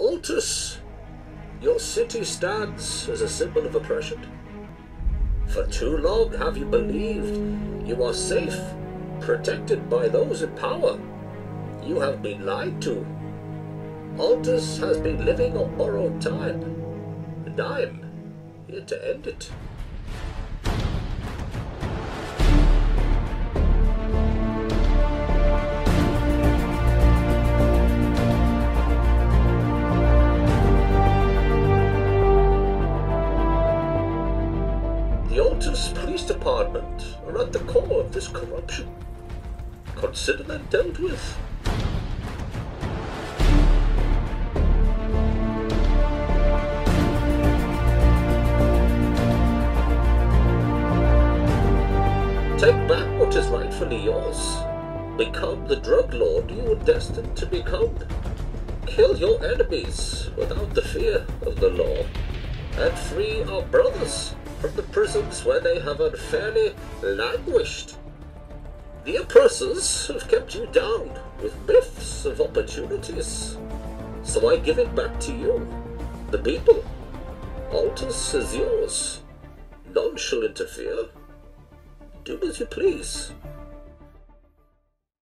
Altis, your city stands as a symbol of oppression. For too long have you believed you are safe, protected by those in power. You have been lied to. Altis has been living on borrowed time, and I'm here to end it. The Altis Police Department are at the core of this corruption. Consider them dealt with. Take back what is rightfully yours. Become the drug lord you were destined to become. Kill your enemies without the fear of the law. And free our brothers from the prisons where they have unfairly languished. The oppressors have kept you down with myths of opportunities. So I give it back to you, the people. Altis is yours. None shall interfere. Do as you please.